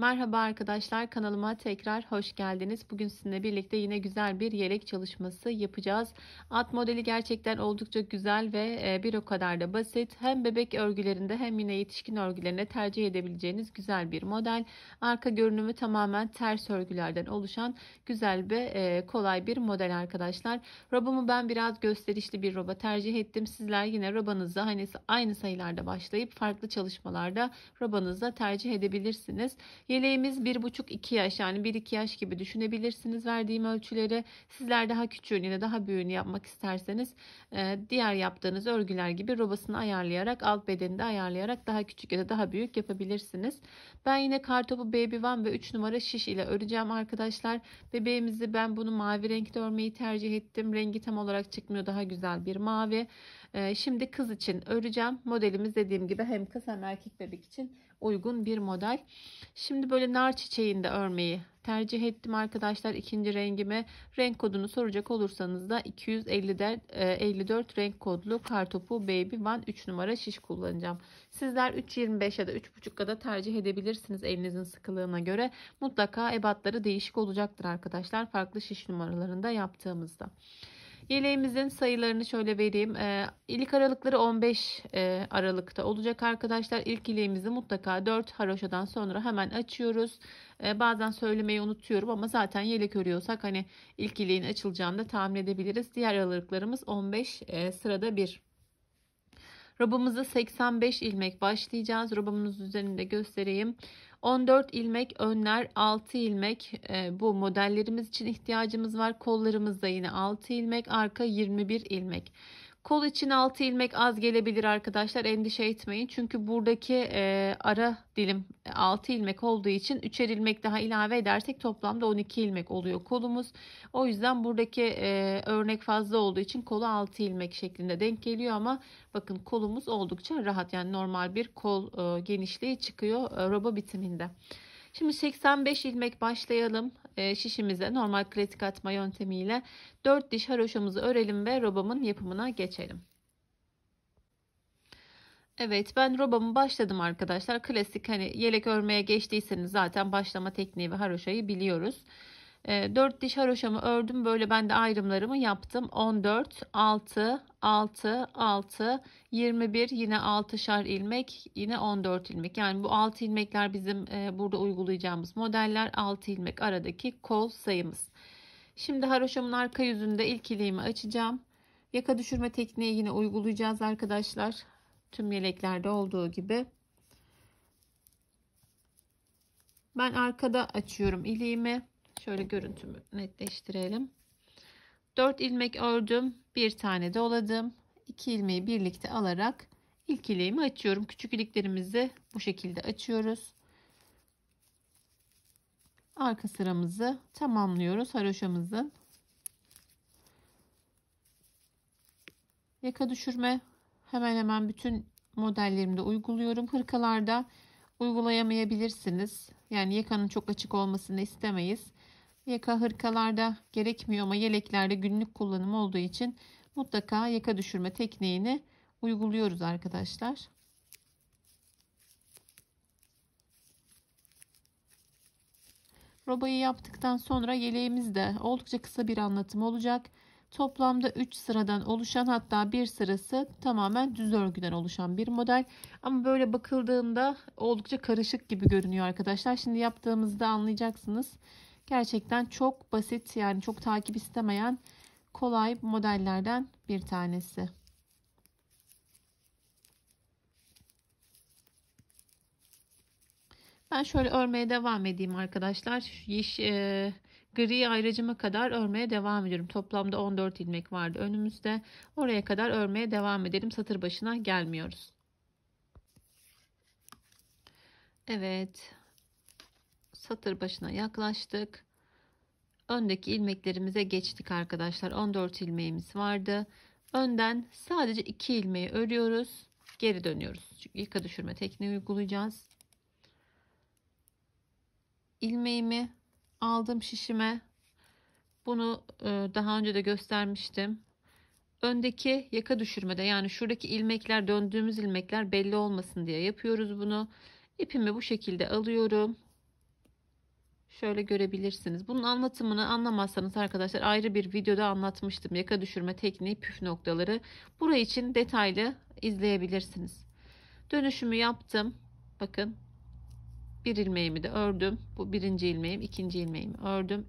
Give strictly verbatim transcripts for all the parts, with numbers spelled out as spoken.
Merhaba arkadaşlar, kanalıma tekrar hoş geldiniz. Bugün sizinle birlikte yine güzel bir yelek çalışması yapacağız. At modeli gerçekten oldukça güzel ve bir o kadar da basit. Hem bebek örgülerinde hem yine yetişkin örgülerine tercih edebileceğiniz güzel bir model. Arka görünümü tamamen ters örgülerden oluşan güzel ve kolay bir model arkadaşlar. Robamı ben biraz gösterişli bir roba tercih ettim. Sizler yine robanızı hani aynı sayılarda başlayıp farklı çalışmalarda robanızla tercih edebilirsiniz. Yeleğimiz bir buçuk iki yaş, yani bir iki yaş gibi düşünebilirsiniz verdiğim ölçüleri. Sizler daha küçüğünü ya da daha büyüğünü yapmak isterseniz diğer yaptığınız örgüler gibi robasını ayarlayarak, alt bedenini de ayarlayarak daha küçük ya da daha büyük yapabilirsiniz. Ben yine kartopu baby one ve üç numara şiş ile öreceğim arkadaşlar. Bebeğimizi ben bunu mavi renkte örmeyi tercih ettim. Rengi tam olarak çıkmıyor, daha güzel bir mavi. Şimdi kız için öreceğim. Modelimiz dediğim gibi hem kız hem erkek bebek için uygun bir model. Şimdi böyle nar çiçeğinde örmeyi tercih ettim arkadaşlar. İkinci rengime renk kodunu soracak olursanız da iki yüz elli dört renk kodlu kartopu baby one üç numara şiş kullanacağım. Sizler üç yirmi beş ya da üç buçuk da tercih edebilirsiniz elinizin sıkılığına göre. Mutlaka ebatları değişik olacaktır arkadaşlar, farklı şiş numaralarında yaptığımızda. Yeleğimizin sayılarını şöyle vereyim. İlk aralıkları on beş Aralık'ta olacak arkadaşlar. İlk ileğimizi mutlaka dört haroşadan sonra hemen açıyoruz. Bazen söylemeyi unutuyorum ama zaten yelek örüyorsak hani ilk ileğin açılacağını da tahmin edebiliriz. Diğer aralıklarımız on beş sırada bir. Robamızı seksen beş ilmek başlayacağız. Robamızın üzerinde göstereyim. on dört ilmek önler, altı ilmek e, bu modellerimiz için ihtiyacımız var. Kollarımızda yine altı ilmek, arka yirmi bir ilmek. Kol için altı ilmek az gelebilir arkadaşlar, endişe etmeyin. Çünkü buradaki e, ara dilim altı ilmek olduğu için üçer ilmek daha ilave edersek toplamda on iki ilmek oluyor kolumuz. O yüzden buradaki e, örnek fazla olduğu için kolu altı ilmek şeklinde denk geliyor ama bakın kolumuz oldukça rahat, yani normal bir kol e, genişliği çıkıyor e, roba bitiminde. Şimdi seksen beş ilmek başlayalım e, şişimize normal klasik atma yöntemiyle. dört diş haroşamızı örelim ve robamın yapımına geçelim. Evet, ben robamı başladım arkadaşlar. Klasik, hani yelek örmeye geçtiyseniz zaten başlama tekniği ve haroşayı biliyoruz. E, dört diş haroşamı ördüm. Böyle ben de ayrımlarımı yaptım. on dört, altı, altı, altı, yirmi bir, yine altışar ilmek, yine on dört ilmek. Yani bu altı ilmekler bizim e, burada uygulayacağımız modeller. altı ilmek aradaki kol sayımız. Şimdi haroşamın arka yüzünde ilk ileğimi açacağım. Yaka düşürme tekniği yine uygulayacağız arkadaşlar. Tüm yeleklerde olduğu gibi. Ben arkada açıyorum ileğimi. Şöyle görüntümü netleştirelim. dört ilmek ördüm, bir tane doladım. iki ilmeği birlikte alarak ilk ileğimi açıyorum. Küçük iliklerimizi bu şekilde açıyoruz. Arka sıramızı tamamlıyoruz haroşamızın. Yaka düşürme hemen hemen bütün modellerimde uyguluyorum. Hırkalarda uygulayamayabilirsiniz. Yani yakanın çok açık olmasını istemeyiz. Yaka hırkalarda gerekmiyor ama yeleklerde günlük kullanım olduğu için mutlaka yaka düşürme tekniğini uyguluyoruz arkadaşlar. Robayı yaptıktan sonra yeleğimizde oldukça kısa bir anlatım olacak. Toplamda üç sıradan oluşan, hatta bir sırası tamamen düz örgüden oluşan bir model. Ama böyle bakıldığında oldukça karışık gibi görünüyor arkadaşlar. Şimdi yaptığımızda anlayacaksınız. Gerçekten çok basit, yani çok takip istemeyen kolay modellerden bir tanesi. Ben şöyle örmeye devam edeyim arkadaşlar. Yeşil, e, gri ayrıcıma kadar örmeye devam ediyorum. Toplamda on dört ilmek vardı önümüzde. Oraya kadar örmeye devam edelim. Satır başına gelmiyoruz. Evet. Satır başına yaklaştık. Öndeki ilmeklerimize geçtik arkadaşlar. on dört ilmeğimiz vardı. Önden sadece iki ilmeği örüyoruz. Geri dönüyoruz. Çünkü yaka düşürme tekniği uygulayacağız. İlmeğimi aldım şişime. Bunu daha önce de göstermiştim. Öndeki yaka düşürmede, yani şuradaki ilmekler, döndüğümüz ilmekler belli olmasın diye yapıyoruz bunu. İpimi bu şekilde alıyorum. Şöyle görebilirsiniz. Bunun anlatımını anlamazsanız arkadaşlar ayrı bir videoda anlatmıştım. Yaka düşürme tekniği, püf noktaları. Burayı için detaylı izleyebilirsiniz. Dönüşümü yaptım. Bakın. Bir ilmeğimi de ördüm. Bu birinci ilmeğim, ikinci ilmeğimi ördüm.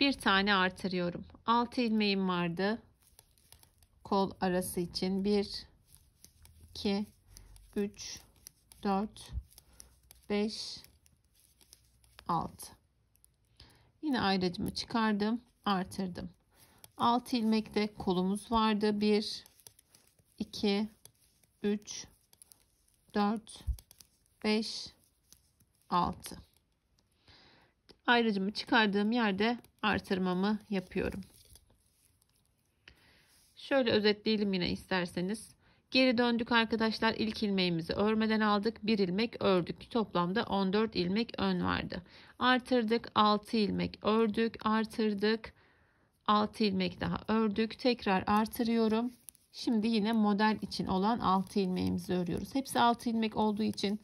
Bir tane artırıyorum. altı ilmeğim vardı. Kol arası için bir, iki, üç, dört, beş, altı. Yine ayracımı çıkardım, artırdım. altı ilmekte kolumuz vardı. bir, iki, üç, dört, beş, altı. Ayracımı çıkardığım yerde artırmamı yapıyorum. Şöyle özetleyelim yine isterseniz. Geri döndük arkadaşlar. İlk ilmeğimizi örmeden aldık. bir ilmek ördük. Toplamda on dört ilmek ön vardı. Artırdık. altı ilmek ördük. Artırdık. altı ilmek daha ördük. Tekrar artırıyorum. Şimdi yine model için olan altı ilmeğimizi örüyoruz. Hepsi altı ilmek olduğu için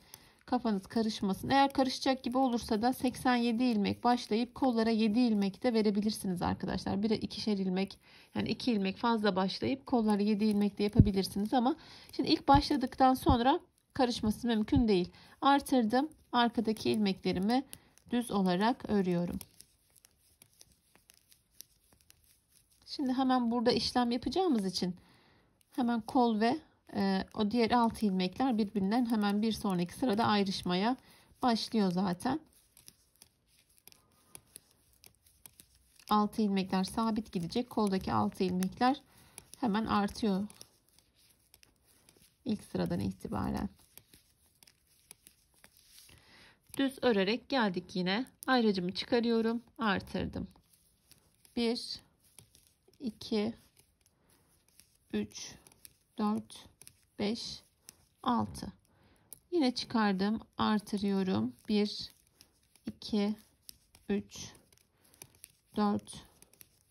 kafanız karışmasın. Eğer karışacak gibi olursa da seksen yedi ilmek başlayıp kollara yedi ilmek de verebilirsiniz arkadaşlar. bire ikişer ilmek, yani iki ilmek fazla başlayıp kollara yedi ilmek de yapabilirsiniz ama şimdi ilk başladıktan sonra karışması mümkün değil. Artırdım. Arkadaki ilmeklerimi düz olarak örüyorum. Şimdi hemen burada işlem yapacağımız için hemen kol ve o diğer altı ilmekler birbirinden hemen bir sonraki sırada ayrışmaya başlıyor zaten. altı ilmekler sabit gidecek. Koldaki altı ilmekler hemen artıyor. İlk sıradan itibaren. Düz örerek geldik yine. Ayracımı çıkarıyorum. Artırdım. bir, iki, üç, dört, beş, altı. Yine çıkardım, artırıyorum. bir, iki, üç, dört,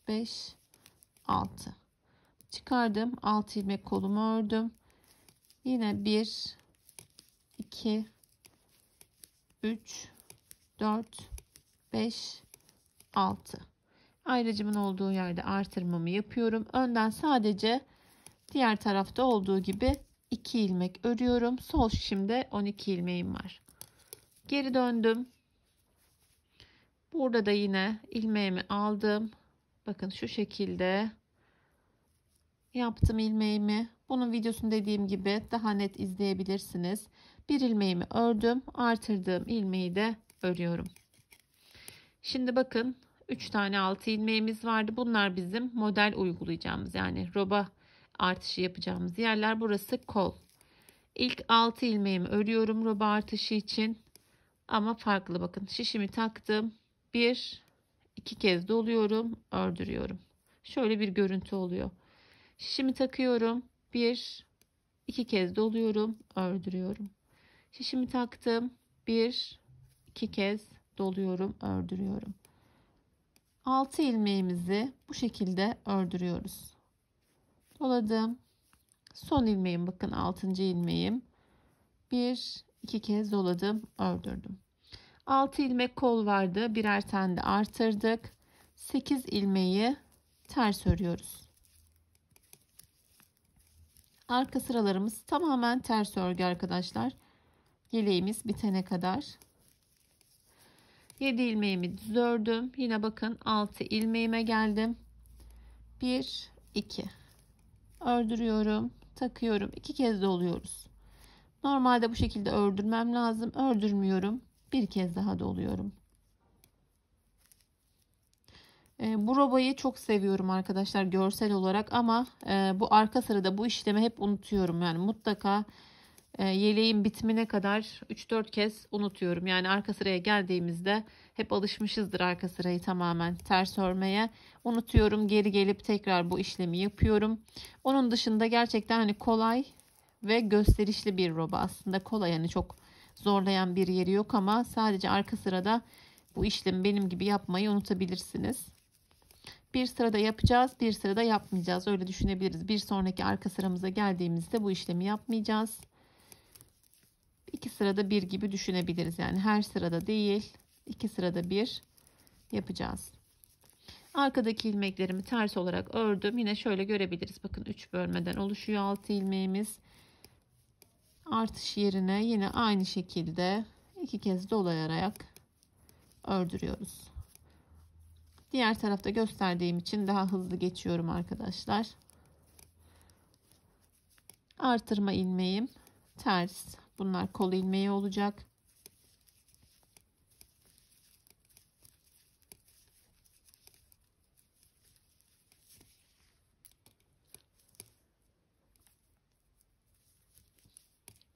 beş, altı. Çıkardım, altı ilmek kolumu ördüm. Yine bir, iki, üç, dört, beş, altı. Ayracımın olduğu yerde artırmamı yapıyorum. Önden sadece diğer tarafta olduğu gibi iki ilmek örüyorum. Sol şişimde on iki ilmeğim var. Geri döndüm. Burada da yine ilmeğimi aldım. Bakın şu şekilde yaptım ilmeğimi. Bunun videosunu dediğim gibi daha net izleyebilirsiniz. Bir ilmeğimi ördüm. Artırdığım ilmeği de örüyorum. Şimdi bakın üç tane altı ilmeğimiz vardı. Bunlar bizim model uygulayacağımız, yani roba artışı yapacağımız yerler. Burası kol. İlk altı ilmeğimi örüyorum roba artışı için ama farklı. Bakın şişimi taktım, bir iki kez doluyorum, ördürüyorum. Şöyle bir görüntü oluyor. Şişimi takıyorum, bir iki kez doluyorum, ördürüyorum. Şişimi taktım, bir iki kez doluyorum, ördürüyorum. altı ilmeğimizi bu şekilde ördürüyoruz. Doladım. Son ilmeğim, bakın altıncı ilmeğim. bir iki kez doladım, ördürdüm. altı ilmek kol vardı. Birer tane de artırdık. sekiz ilmeği ters örüyoruz. Arka sıralarımız tamamen ters örgü arkadaşlar. Yeleğimiz bitene kadar. yedi ilmeğimi düz ördüm. Yine bakın altı ilmeğime geldim. bir iki ördürüyorum, takıyorum, iki kez doluyoruz. Normalde bu şekilde ördürmem lazım, ördürmüyorum, bir kez daha doluyorum. E, bu robayı çok seviyorum arkadaşlar görsel olarak ama e, bu arka sırada bu işlemi hep unutuyorum. Yani mutlaka e, yeleğin bitimine kadar üç dört kez unutuyorum. Yani arka sıraya geldiğimizde hep alışmışızdır arka sırayı tamamen ters örmeye. Unutuyorum, geri gelip tekrar bu işlemi yapıyorum. Onun dışında gerçekten hani kolay ve gösterişli bir roba. Aslında kolay, yani çok zorlayan bir yeri yok ama sadece arka sırada bu işlemi benim gibi yapmayı unutabilirsiniz. Bir sırada yapacağız, bir sırada yapmayacağız. Öyle düşünebiliriz. Bir sonraki arka sıramıza geldiğimizde bu işlemi yapmayacağız. İki sırada bir gibi düşünebiliriz. Yani her sırada değil. iki sırada bir yapacağız. Arkadaki ilmeklerimi ters olarak ördüm. Yine şöyle görebiliriz. Bakın üç bölmeden oluşuyor altı ilmeğimiz. Artış yerine yine aynı şekilde iki kez dolayarak ördürüyoruz. Diğer tarafta gösterdiğim için daha hızlı geçiyorum arkadaşlar. Artırma ilmeğim ters. Bunlar kol ilmeği olacak.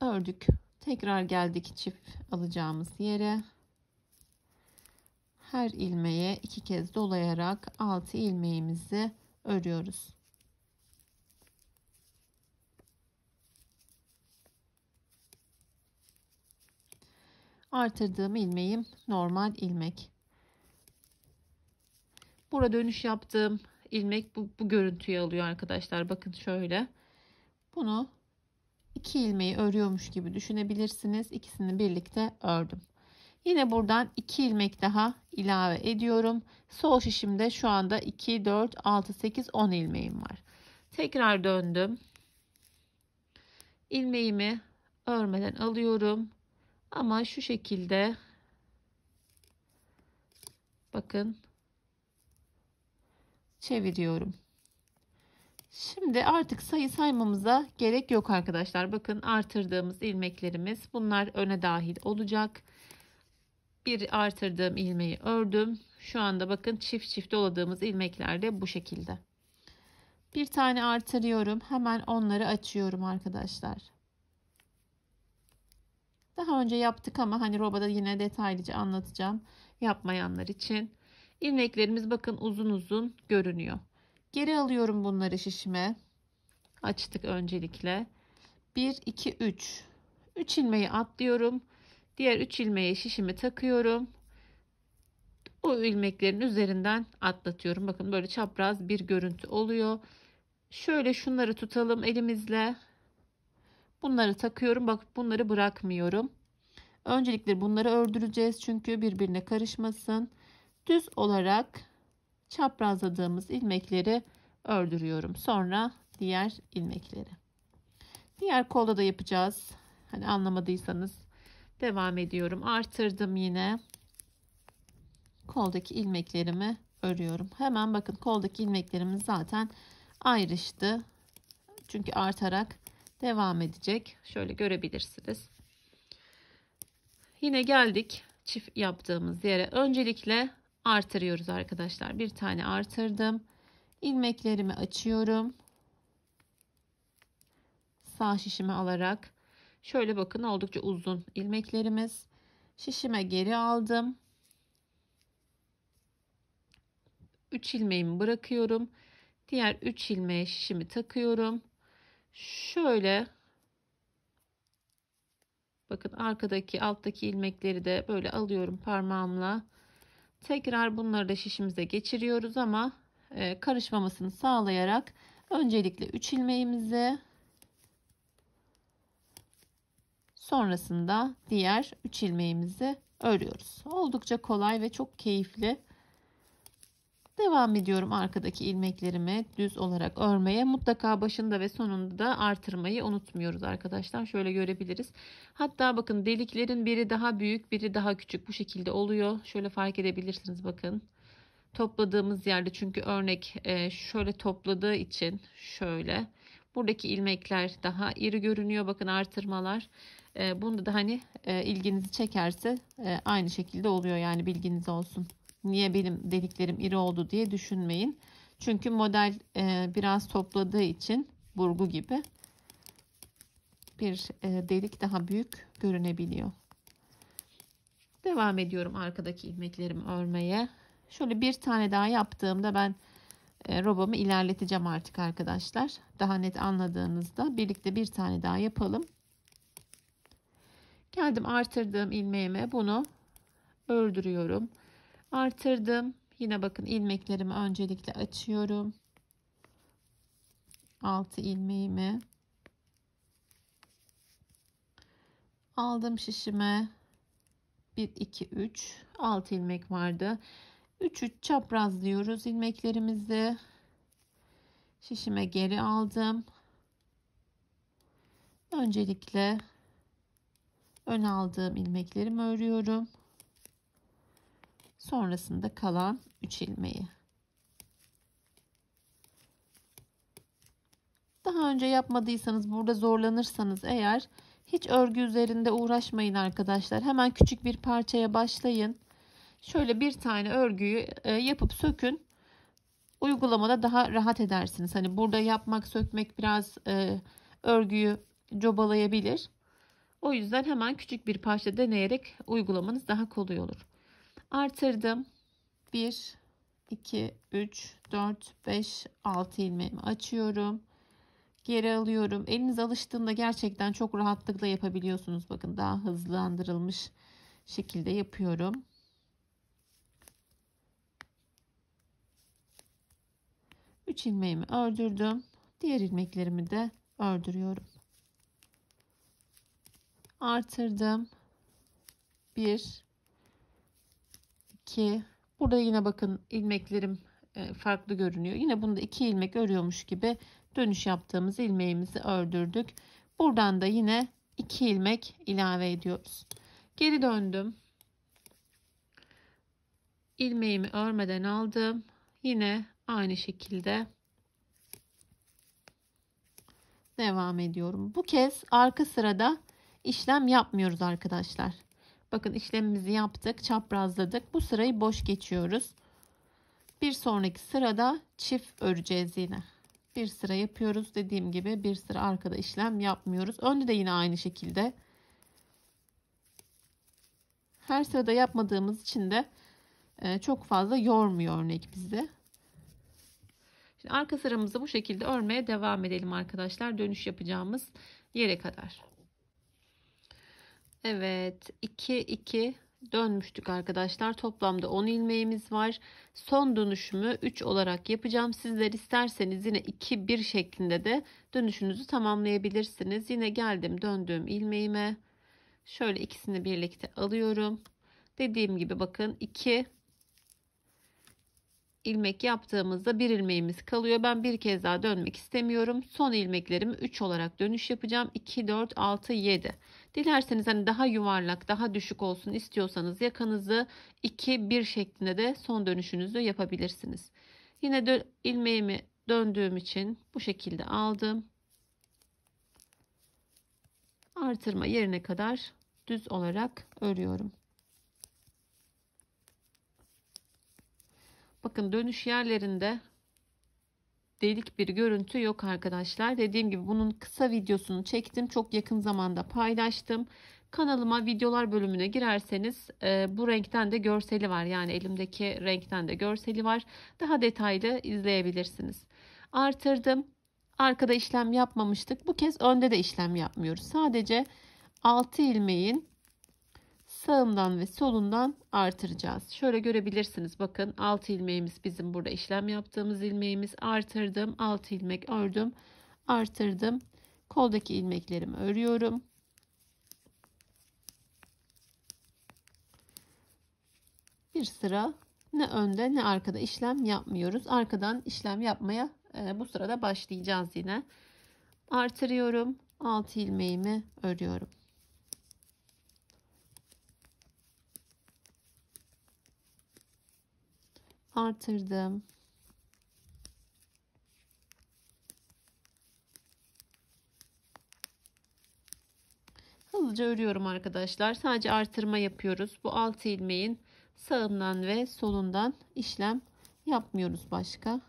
Ördük. Tekrar geldik çift alacağımız yere. Her ilmeğe iki kez dolayarak altı ilmeğimizi örüyoruz. Artırdığım ilmeğim normal ilmek. Burada dönüş yaptığım ilmek bu, bu görüntüyü alıyor arkadaşlar. Bakın şöyle. Bunu iki ilmeği örüyormuş gibi düşünebilirsiniz. İkisini birlikte ördüm. Yine buradan iki ilmek daha ilave ediyorum. Sol şişimde şu anda iki, dört, altı, sekiz, on ilmeğim var. Tekrar döndüm. İlmeğimi örmeden alıyorum. Ama şu şekilde bakın çeviriyorum. Şimdi artık sayı saymamıza gerek yok arkadaşlar. Bakın artırdığımız ilmeklerimiz bunlar öne dahil olacak. Bir artırdığım ilmeği ördüm. Şu anda bakın çift çift doladığımız ilmekler de bu şekilde. Bir tane artırıyorum. Hemen onları açıyorum arkadaşlar. Daha önce yaptık ama hani robada yine detaylıca anlatacağım yapmayanlar için. İlmeklerimiz bakın uzun uzun görünüyor. Geri alıyorum bunları şişime. Açtık öncelikle. bir, iki, üç. üç ilmeği atlıyorum. Diğer üç ilmeğe şişimi takıyorum. O ilmeklerin üzerinden atlatıyorum. Bakın böyle çapraz bir görüntü oluyor. Şöyle şunları tutalım elimizle. Bunları takıyorum. Bak bunları bırakmıyorum. Öncelikle bunları ördüreceğiz. Çünkü birbirine karışmasın. Düz olarak çaprazladığımız ilmekleri ördürüyorum. Sonra diğer ilmekleri. Diğer kolda da yapacağız. Hani anlamadıysanız devam ediyorum. Artırdım yine. Koldaki ilmeklerimi örüyorum. Hemen bakın koldaki ilmeklerimiz zaten ayrıştı. Çünkü artarak devam edecek. Şöyle görebilirsiniz. Yine geldik çift yaptığımız yere. Öncelikle artırıyoruz arkadaşlar. Bir tane artırdım. İlmeklerimi açıyorum. Sağ şişimi alarak. Şöyle bakın oldukça uzun ilmeklerimiz. Şişime geri aldım. üç ilmeğimi bırakıyorum. Diğer üç ilmeğe şişimi takıyorum. Şöyle bakın arkadaki alttaki ilmekleri de böyle alıyorum parmağımla. Tekrar bunları da şişimize geçiriyoruz ama karışmamasını sağlayarak öncelikle üç ilmeğimizi, sonrasında diğer üç ilmeğimizi örüyoruz. Oldukça kolay ve çok keyifli. Devam ediyorum arkadaki ilmeklerimi düz olarak örmeye. Mutlaka başında ve sonunda da artırmayı unutmuyoruz arkadaşlar. Şöyle görebiliriz. Hatta bakın deliklerin biri daha büyük, biri daha küçük bu şekilde oluyor. Şöyle fark edebilirsiniz bakın. Topladığımız yerde çünkü örnek şöyle topladığı için şöyle. Buradaki ilmekler daha iri görünüyor. Bakın artırmalar. Bunda da hani ilginizi çekerse aynı şekilde oluyor yani bilginiz olsun. Niye benim deliklerim iri oldu diye düşünmeyin. Çünkü model e, biraz topladığı için burgu gibi bir e, delik daha büyük görünebiliyor. Devam ediyorum arkadaki ilmeklerimi örmeye. Şöyle bir tane daha yaptığımda ben e, robamı ilerleteceğim artık arkadaşlar. Daha net anladığınızda birlikte bir tane daha yapalım. Geldim artırdığım ilmeğime bunu ördürüyorum. Artırdım. Yine bakın ilmeklerimi öncelikle açıyorum. altı ilmeğimi aldım şişime. bir, iki, üç, altı ilmek vardı. üç, üç çaprazlıyoruz ilmeklerimizi. Şişime geri aldım. Öncelikle ön aldığım ilmeklerimi örüyorum. Sonrasında kalan üç ilmeği. Daha önce yapmadıysanız, burada zorlanırsanız eğer, hiç örgü üzerinde uğraşmayın arkadaşlar. Hemen küçük bir parçaya başlayın. Şöyle bir tane örgüyü yapıp sökün. Uygulamada daha rahat edersiniz. Hani burada yapmak, sökmek biraz e, örgüyü cobalayabilir. O yüzden hemen küçük bir parça deneyerek uygulamanız daha kolay olur. Artırdım. bir, iki, üç, dört, beş, altı ilmeğimi açıyorum. Geri alıyorum. Eliniz alıştığında gerçekten çok rahatlıkla yapabiliyorsunuz. Bakın, daha hızlandırılmış şekilde yapıyorum. üç ilmeğimi ördürdüm. Diğer ilmeklerimi de ördürüyorum. Artırdım. bir, iki. Burada yine bakın ilmeklerim farklı görünüyor. Yine bunda iki ilmek örüyormuş gibi dönüş yaptığımız ilmeğimizi ördürdük. Buradan da yine iki ilmek ilave ediyoruz. Geri döndüm. İlmeğimi örmeden aldım. Yine aynı şekilde devam ediyorum. Bu kez arka sırada işlem yapmıyoruz arkadaşlar. Bakın, işlemimizi yaptık, çaprazladık. Bu sırayı boş geçiyoruz. Bir sonraki sırada çift öreceğiz yine. Bir sıra yapıyoruz. Dediğim gibi bir sıra arkada işlem yapmıyoruz. Önde de yine aynı şekilde. Her sırada yapmadığımız için de çok fazla yormuyor örnek bizi. Şimdi arka sıramızı bu şekilde örmeye devam edelim arkadaşlar. Dönüş yapacağımız yere kadar. Evet, iki iki dönmüştük arkadaşlar. Toplamda on ilmeğimiz var. Son dönüşümü üç olarak yapacağım. Sizler isterseniz yine iki bir şeklinde de dönüşünüzü tamamlayabilirsiniz. Yine geldim döndüğüm ilmeğime. Şöyle ikisini birlikte alıyorum. Dediğim gibi bakın, iki ilmek yaptığımızda bir ilmeğimiz kalıyor. Ben bir kez daha dönmek istemiyorum. Son ilmeklerimi üç olarak dönüş yapacağım. iki, dört, altı, yedi. Dilerseniz hani daha yuvarlak, daha düşük olsun istiyorsanız yakanızı iki bir şeklinde de son dönüşünüzü yapabilirsiniz. Yine dö ilmeğimi döndüğüm için bu şekilde aldım. Artırma yerine kadar düz olarak örüyorum. Bakın, dönüş yerlerinde delik bir görüntü yok arkadaşlar. Dediğim gibi bunun kısa videosunu çektim. Çok yakın zamanda paylaştım. Kanalıma videolar bölümüne girerseniz e, bu renkten de görseli var. Yani elimdeki renkten de görseli var. Daha detaylı izleyebilirsiniz. Artırdım. Arkada işlem yapmamıştık. Bu kez önde de işlem yapmıyoruz. Sadece altı ilmeğin sağından ve solundan artıracağız. Şöyle görebilirsiniz. Bakın, altı ilmeğimiz bizim burada işlem yaptığımız ilmeğimiz. Artırdım. altı ilmek ördüm. Artırdım. Koldaki ilmeklerimi örüyorum. Bir sıra ne önde ne arkada işlem yapmıyoruz. Arkadan işlem yapmaya e, bu sırada başlayacağız yine. Artırıyorum. altı ilmeğimi örüyorum. Artırdım. Hızlıca örüyorum arkadaşlar. Sadece artırma yapıyoruz. Bu altı ilmeğin sağından ve solundan işlem yapmıyoruz başka.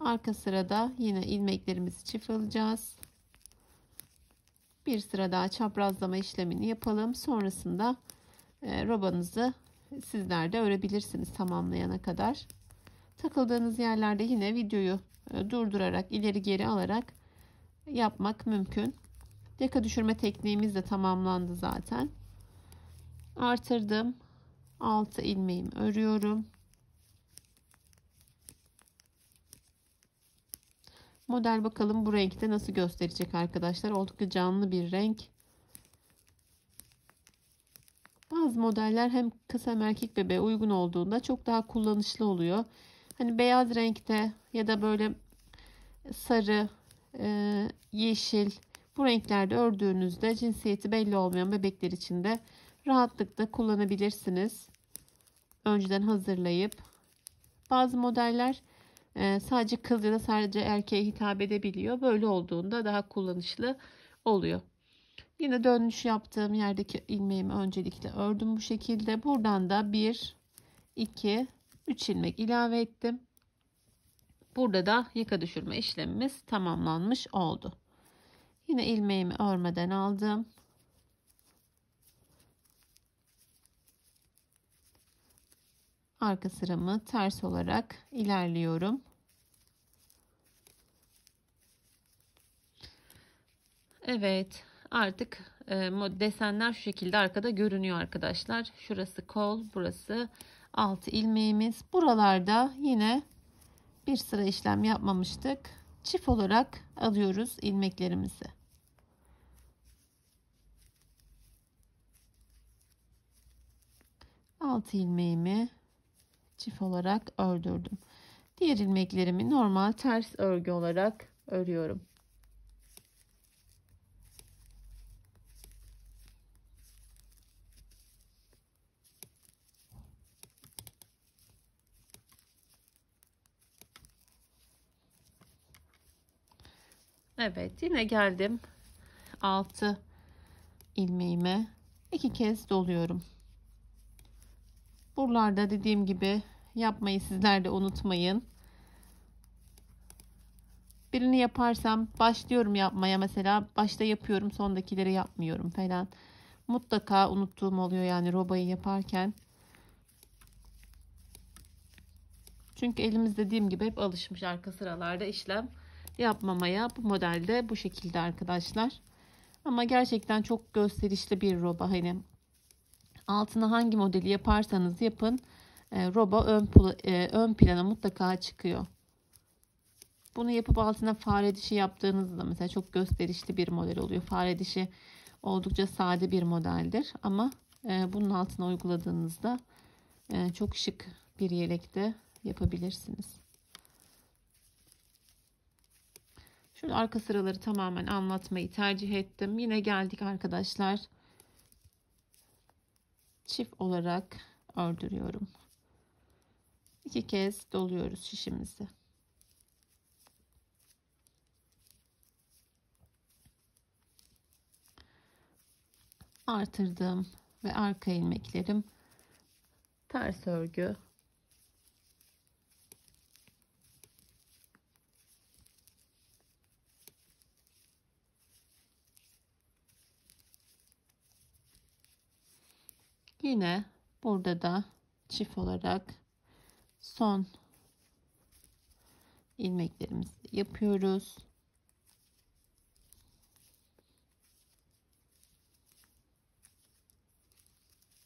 Arka sırada yine ilmeklerimizi çift alacağız. Bir sıra daha çaprazlama işlemini yapalım. Sonrasında robanızı sizler de örebilirsiniz tamamlayana kadar. Takıldığınız yerlerde yine videoyu durdurarak, ileri geri alarak yapmak mümkün. Yaka düşürme tekniğimiz de tamamlandı zaten. Artırdım. altı ilmeğimi örüyorum. Model bakalım bu renkte nasıl gösterecek arkadaşlar. Oldukça canlı bir renk. Bazı modeller hem kız hem erkek bebeğe uygun olduğunda çok daha kullanışlı oluyor. Hani beyaz renkte ya da böyle sarı, e, yeşil bu renklerde ördüğünüzde cinsiyeti belli olmayan bebekler için de rahatlıkla kullanabilirsiniz. Önceden hazırlayıp. Bazı modeller e, sadece kız ya da sadece erkeğe hitap edebiliyor. Böyle olduğunda daha kullanışlı oluyor. Yine dönüş yaptığım yerdeki ilmeğimi öncelikle ördüm bu şekilde. Buradan da bir, iki, üç ilmek ilave ettim. Burada da yaka düşürme işlemimiz tamamlanmış oldu. Yine ilmeğimi örmeden aldım. Arka sıramı ters olarak ilerliyorum. Evet. Artık desenler şu şekilde arkada görünüyor arkadaşlar. Şurası kol, burası altı ilmeğimiz. Buralarda yine bir sıra işlem yapmamıştık. Çift olarak alıyoruz ilmeklerimizi. altı ilmeğimi çift olarak ördürdüm. Diğer ilmeklerimi normal ters örgü olarak örüyorum. Evet, yine geldim altı ilmeğime, iki kez doluyorum. Buralarda dediğim gibi yapmayı sizler de unutmayın. Birini yaparsam başlıyorum yapmaya, mesela başta yapıyorum sondakileri yapmıyorum falan, mutlaka unuttuğum oluyor yani robayı yaparken. Çünkü elimiz dediğim gibi hep alışmış arka sıralarda işlem yapmamaya. Bu modelde bu şekilde arkadaşlar. Ama gerçekten çok gösterişli bir roba. Hani altına hangi modeli yaparsanız yapın, e, roba ön, pl e, ön plana mutlaka çıkıyor. Bunu yapıp altına fare dişi yaptığınızda mesela çok gösterişli bir model oluyor. Fare dişi oldukça sade bir modeldir ama e, bunun altına uyguladığınızda e, çok şık bir yelekte yapabilirsiniz. Şöyle arka sıraları tamamen anlatmayı tercih ettim. Yine geldik arkadaşlar. Çift olarak ördürüyorum. İki kez doluyoruz şişimizi. Artırdım ve arka ilmeklerim ters örgü. Yine burada da çift olarak son ilmeklerimizi yapıyoruz.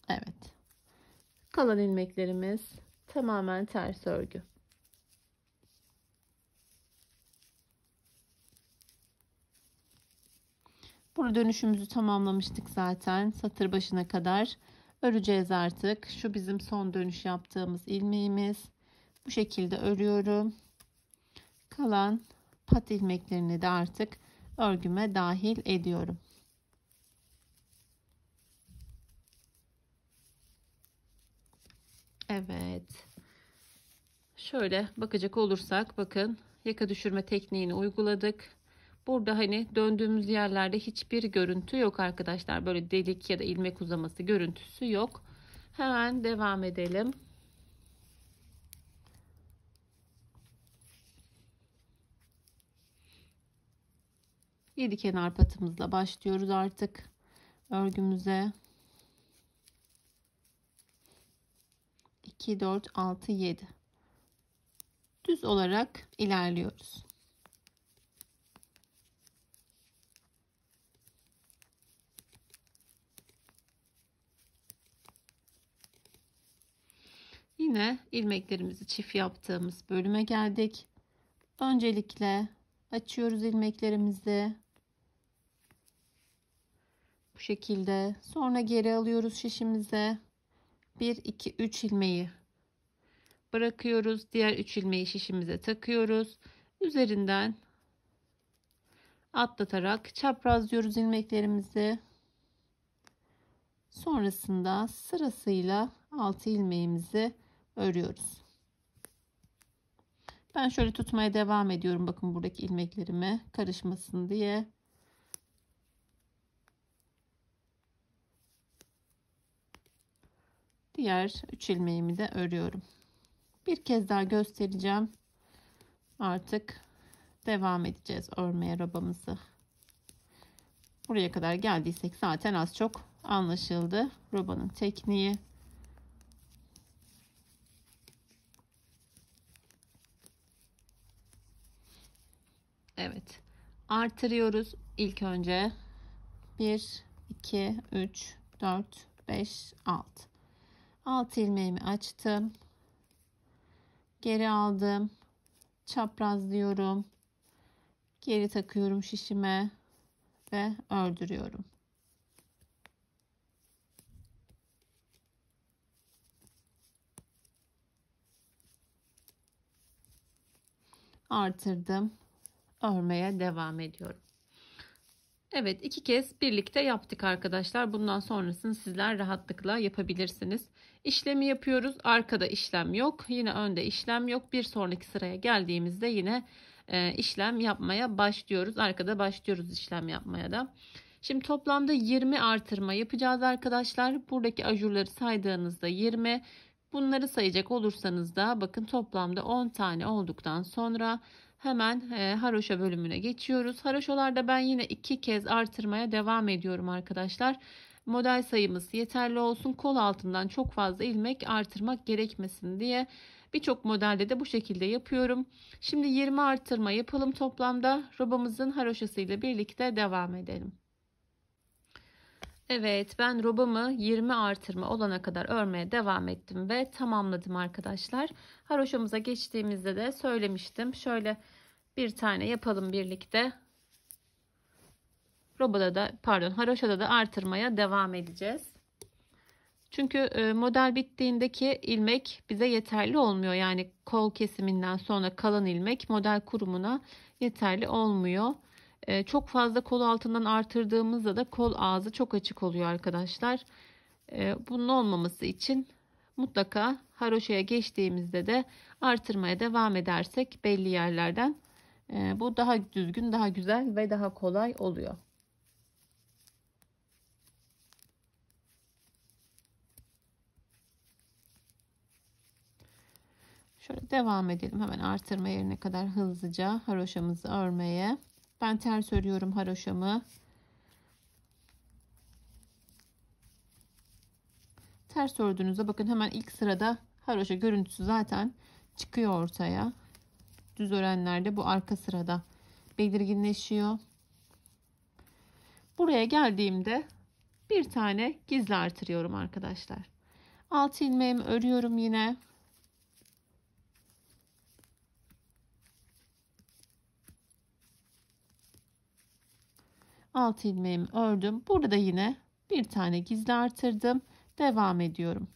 Evet. Kalan ilmeklerimiz tamamen ters örgü. Burada dönüşümüzü tamamlamıştık zaten. Satır başına kadar öreceğiz artık. Şu bizim son dönüş yaptığımız ilmeğimiz. Bu şekilde örüyorum. Kalan pat ilmeklerini de artık örgüme dahil ediyorum. Evet. Şöyle bakacak olursak bakın, yaka düşürme tekniğini uyguladık. Burada hani döndüğümüz yerlerde hiçbir görüntü yok arkadaşlar. Böyle delik ya da ilmek uzaması görüntüsü yok. Hemen devam edelim. yedi kenar patımızla başlıyoruz artık örgümüze. iki, dört, altı, yedi. Düz olarak ilerliyoruz. Yine ilmeklerimizi çift yaptığımız bölüme geldik. Öncelikle açıyoruz ilmeklerimizi. Bu şekilde. Sonra geri alıyoruz şişimize. bir, iki, üç ilmeği bırakıyoruz. Diğer üç ilmeği şişimize takıyoruz. Üzerinden atlatarak çaprazlıyoruz ilmeklerimizi. Sonrasında sırasıyla altı ilmeğimizi örüyoruz. Ben şöyle tutmaya devam ediyorum. Bakın buradaki ilmeklerime karışmasın diye. Diğer üç ilmeğimi de örüyorum. Bir kez daha göstereceğim. Artık devam edeceğiz örmeye robamızı. Buraya kadar geldiysek zaten az çok anlaşıldı robanın tekniği. Evet. Artırıyoruz ilk önce. bir, iki, üç, dört, beş, altı. altı ilmeğimi açtım. Geri aldım. Çaprazlıyorum. Geri takıyorum şişime ve ördürüyorum. Artırdım. Örmeye devam ediyorum. Evet, iki kez birlikte yaptık arkadaşlar. Bundan sonrasını sizler rahatlıkla yapabilirsiniz. İşlemi yapıyoruz. Arkada işlem yok. Yine önde işlem yok. Bir sonraki sıraya geldiğimizde yine e, işlem yapmaya başlıyoruz. Arkada başlıyoruz işlem yapmaya da. Şimdi toplamda yirmi artırma yapacağız arkadaşlar. Buradaki ajurları saydığınızda yirmi. Bunları sayacak olursanız da bakın toplamda on tane olduktan sonra hemen e, haroşa bölümüne geçiyoruz. Haroşalarda ben yine iki kez artırmaya devam ediyorum arkadaşlar. Model sayımız yeterli olsun. Kol altından çok fazla ilmek artırmak gerekmesin diye. Birçok modelde de bu şekilde yapıyorum. Şimdi yirmi artırma yapalım toplamda. Robamızın haroşasıyla birlikte devam edelim. Evet, ben robamı yirmi artırma olana kadar örmeye devam ettim ve tamamladım arkadaşlar. Haroşamıza geçtiğimizde de söylemiştim. Şöyle bir tane yapalım birlikte. Robada da pardon haroşada da artırmaya devam edeceğiz. Çünkü model bittiğindeki ilmek bize yeterli olmuyor. Yani kol kesiminden sonra kalan ilmek model kurumuna yeterli olmuyor. Çok fazla kol altından artırdığımızda da kol ağzı çok açık oluyor arkadaşlar. Bunun olmaması için mutlaka haroşaya geçtiğimizde de artırmaya devam edersek belli yerlerden bu daha düzgün, daha güzel ve daha kolay oluyor. Şöyle devam edelim hemen artırma yerine kadar hızlıca haroşamızı örmeye. Ben ters örüyorum haroşamı. Ters ördüğünüzde bakın hemen ilk sırada haroşa görüntüsü zaten çıkıyor ortaya. Düz örenlerde bu arka sırada belirginleşiyor. Buraya geldiğimde bir tane gizli artırıyorum arkadaşlar. altı ilmeğimi örüyorum yine. altı ilmeğimi ördüm. Burada yine bir tane gizli artırdım. Devam ediyorum.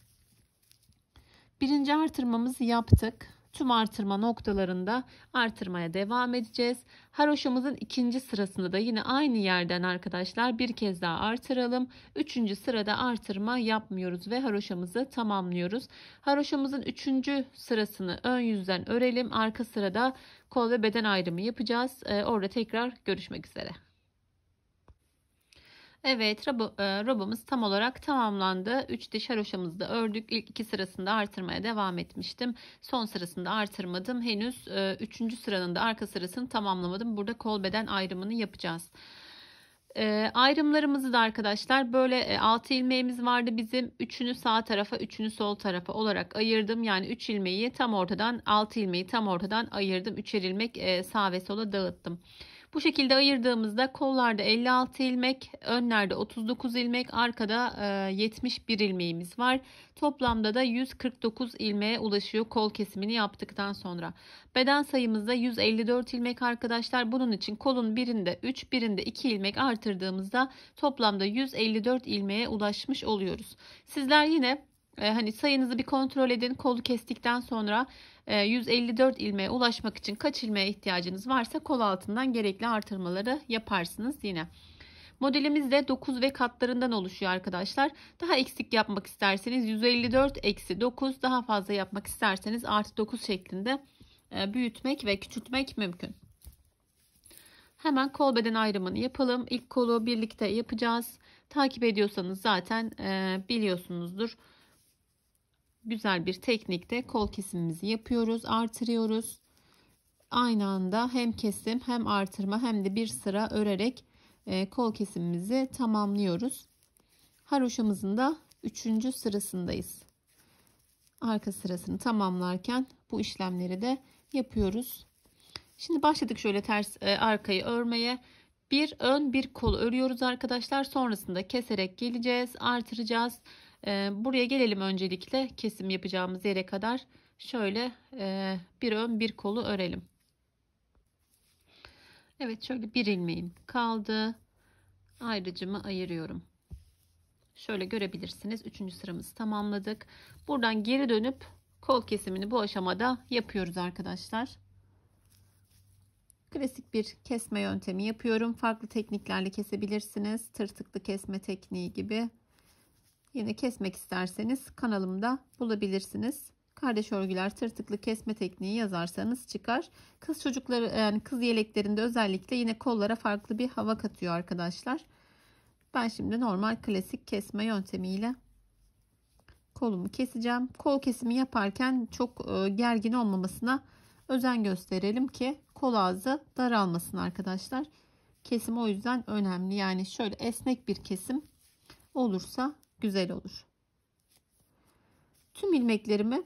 Birinci artırmamızı yaptık. Tüm artırma noktalarında artırmaya devam edeceğiz. Haroşamızın ikinci sırasında da yine aynı yerden arkadaşlar bir kez daha artıralım. Üçüncü sırada artırma yapmıyoruz ve haroşamızı tamamlıyoruz. Haroşamızın üçüncü sırasını ön yüzden örelim. Arka sırada kol ve beden ayrımı yapacağız. Ee, orada tekrar görüşmek üzere. Evet, robamız tam olarak tamamlandı. üç diş haroşamızı da ördük. İlk iki sırasında artırmaya devam etmiştim. Son sırasında artırmadım. Henüz üçüncü sıranın da arka sırasını tamamlamadım. Burada kol beden ayrımını yapacağız. E, ayrımlarımızı da arkadaşlar böyle e, altı ilmeğimiz vardı bizim. Üçünü sağ tarafa, üçünü sol tarafa olarak ayırdım. Yani üç ilmeği tam ortadan, altı ilmeği tam ortadan ayırdım. Üçer ilmek e, sağ ve sola dağıttım. Bu şekilde ayırdığımızda kollarda elli altı ilmek, önlerde otuz dokuz ilmek, arkada yetmiş bir ilmeğimiz var. Toplamda da yüz kırk dokuz ilmeğe ulaşıyor kol kesimini yaptıktan sonra. Beden sayımızda yüz elli dört ilmek arkadaşlar. Bunun için kolun birinde üç, birinde iki ilmek artırdığımızda toplamda yüz elli dört ilmeğe ulaşmış oluyoruz. Sizler yine hani sayınızı bir kontrol edin. Kolu kestikten sonra yüz elli dört ilmeğe ulaşmak için kaç ilmeğe ihtiyacınız varsa kol altından gerekli artırmaları yaparsınız yine. Modelimiz de dokuz ve katlarından oluşuyor arkadaşlar. Daha eksik yapmak isterseniz yüz elli dört eksi dokuz, daha fazla yapmak isterseniz artı dokuz şeklinde büyütmek ve küçültmek mümkün. Hemen kol beden ayrımını yapalım. İlk kolu birlikte yapacağız. Takip ediyorsanız zaten biliyorsunuzdur. Güzel bir teknikte kol kesimimizi yapıyoruz, artırıyoruz. Aynı anda hem kesim hem artırma hem de bir sıra örerek kol kesimimizi tamamlıyoruz. Haroşamızın da üçüncü sırasındayız. Arka sırasını tamamlarken bu işlemleri de yapıyoruz. Şimdi başladık şöyle ters arkayı örmeye. Bir ön bir kol örüyoruz arkadaşlar. Sonrasında keserek geleceğiz, artıracağız. Buraya gelelim öncelikle kesim yapacağımız yere kadar. Şöyle bir ön bir kolu örelim. Evet, şöyle bir ilmeğim kaldı. Ayrıcımı ayırıyorum. Şöyle görebilirsiniz. Üçüncü sıramızı tamamladık. Buradan geri dönüp kol kesimini bu aşamada yapıyoruz arkadaşlar. Klasik bir kesme yöntemi yapıyorum. Farklı tekniklerle kesebilirsiniz. Tırtıklı kesme tekniği gibi. Yine kesmek isterseniz kanalımda bulabilirsiniz. Kardeş örgüler tırtıklı kesme tekniği yazarsanız çıkar. Kız çocukları, yani kız yeleklerinde özellikle yine kollara farklı bir hava katıyor arkadaşlar. Ben şimdi normal klasik kesme yöntemiyle kolumu keseceğim. Kol kesimi yaparken çok gergin olmamasına özen gösterelim ki kol ağzı daralmasın arkadaşlar. Kesim o yüzden önemli. Yani şöyle esnek bir kesim olursa güzel olur. Tüm ilmeklerimi